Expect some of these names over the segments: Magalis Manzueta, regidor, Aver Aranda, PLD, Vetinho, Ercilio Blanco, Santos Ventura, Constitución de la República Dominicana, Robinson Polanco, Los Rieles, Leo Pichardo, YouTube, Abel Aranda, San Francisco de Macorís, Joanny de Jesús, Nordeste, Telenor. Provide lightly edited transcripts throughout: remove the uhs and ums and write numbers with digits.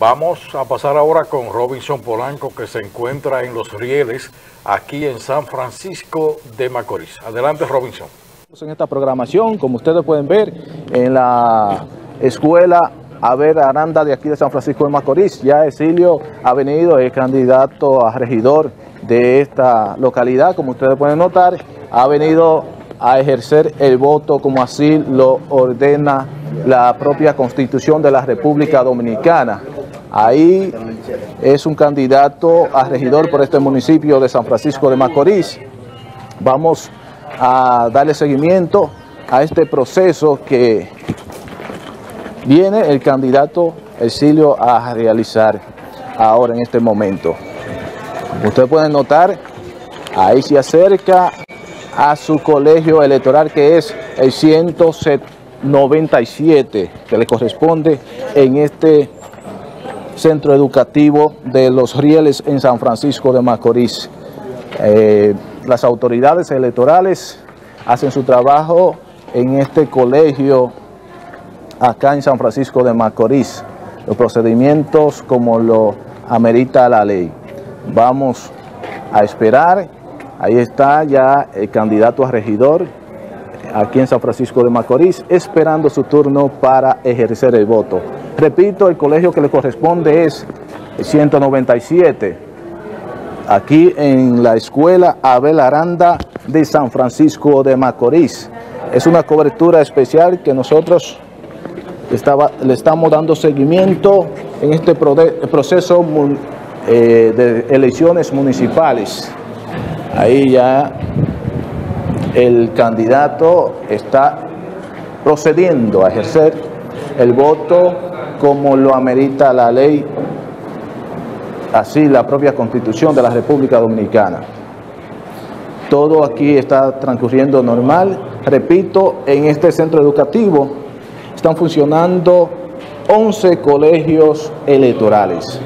Vamos a pasar ahora con Robinson Polanco, que se encuentra en Los Rieles, aquí en San Francisco de Macorís. Adelante, Robinson. En esta programación, como ustedes pueden ver, en la escuela Aver Aranda de aquí de San Francisco de Macorís, ya Ercilio ha venido, es candidato a regidor de esta localidad, como ustedes pueden notar, ha venido a ejercer el voto como así lo ordena la propia Constitución de la República Dominicana. Ahí es un candidato a regidor por este municipio de San Francisco de Macorís. Vamos a darle seguimiento a este proceso que viene el candidato Ercilio a realizar ahora en este momento. Como ustedes pueden notar, ahí se acerca a su colegio electoral, que es el 197, que le corresponde en este centro educativo de Los Rieles en San Francisco de Macorís. Las autoridades electorales hacen su trabajo en este colegio acá en San Francisco de Macorís, los procedimientos como lo amerita la ley. Vamos a esperar. Ahí está ya el candidato a regidor aquí en San Francisco de Macorís, esperando su turno para ejercer el voto. Repito, el colegio que le corresponde es 197, aquí en la escuela Abel Aranda de San Francisco de Macorís. Es una cobertura especial que nosotros le estamos dando seguimiento en este proceso de elecciones municipales. Ahí ya el candidato está procediendo a ejercer el voto como lo amerita la ley, así la propia Constitución de la República Dominicana. Todo aquí está transcurriendo normal. Repito, en este centro educativo están funcionando 11 colegios electorales.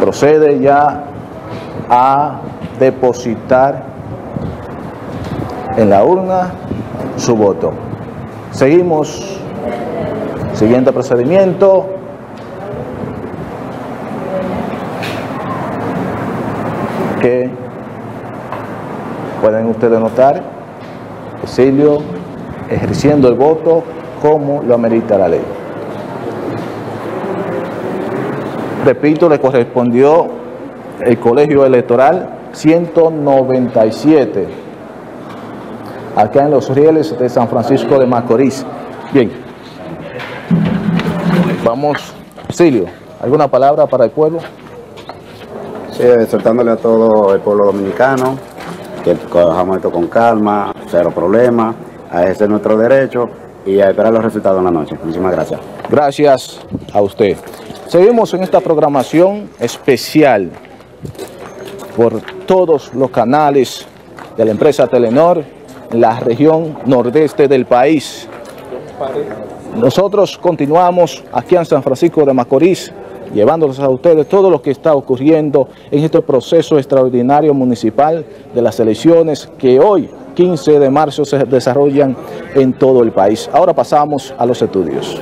Procede ya a depositar en la urna su voto. Seguimos. Siguiente procedimiento. Que pueden ustedes notar, Ercilio ejerciendo el voto como lo amerita la ley. Repito, le correspondió el colegio electoral 197, acá en Los Rieles de San Francisco de Macorís. Bien, vamos, Ercilio, ¿alguna palabra para el pueblo? Sí, exhortándole a todo el pueblo dominicano que cojamos esto con calma, cero problemas, a ejercer nuestro derecho y a esperar los resultados en la noche. Muchísimas gracias. Gracias a usted. Seguimos en esta programación especial por todos los canales de la empresa Telenor en la región nordeste del país. Nosotros continuamos aquí en San Francisco de Macorís, llevándoles a ustedes todo lo que está ocurriendo en este proceso extraordinario municipal de las elecciones que hoy, 15 de marzo, se desarrollan en todo el país. Ahora pasamos a los estudios.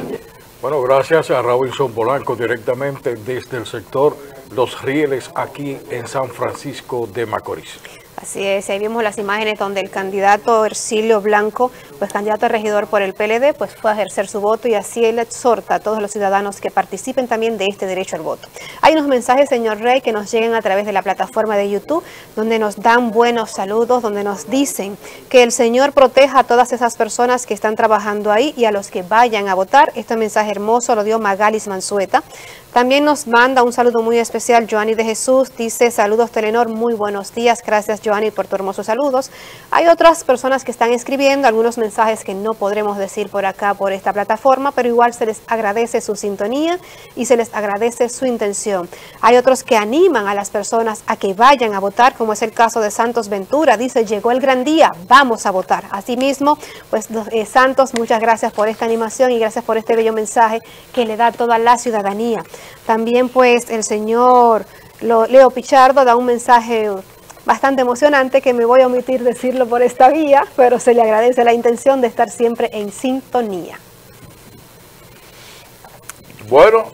Bueno, gracias a Robinson Polanco directamente desde el sector Los Rieles aquí en San Francisco de Macorís. Así es, ahí vimos las imágenes donde el candidato Ercilio Blanco, pues candidato a regidor por el PLD, pues fue a ejercer su voto, y así él exhorta a todos los ciudadanos que participen también de este derecho al voto. Hay unos mensajes, señor Rey, que nos llegan a través de la plataforma de YouTube, donde nos dan buenos saludos, donde nos dicen que el Señor proteja a todas esas personas que están trabajando ahí y a los que vayan a votar. Este mensaje hermoso lo dio Magalis Manzueta. También nos manda un saludo muy especial Joanny de Jesús, dice: saludos Telenor, muy buenos días. Gracias, Joanny, por tus hermosos saludos. Hay otras personas que están escribiendo algunos mensajes que no podremos decir por acá, por esta plataforma, pero igual se les agradece su sintonía y se les agradece su intención. Hay otros que animan a las personas a que vayan a votar, como es el caso de Santos Ventura, dice: llegó el gran día, vamos a votar. Asimismo, pues Santos, muchas gracias por esta animación y gracias por este bello mensaje que le da toda la ciudadanía. También pues el señor Leo Pichardo da un mensaje bastante emocionante que me voy a omitir decirlo por esta vía, pero se le agradece la intención de estar siempre en sintonía. Bueno.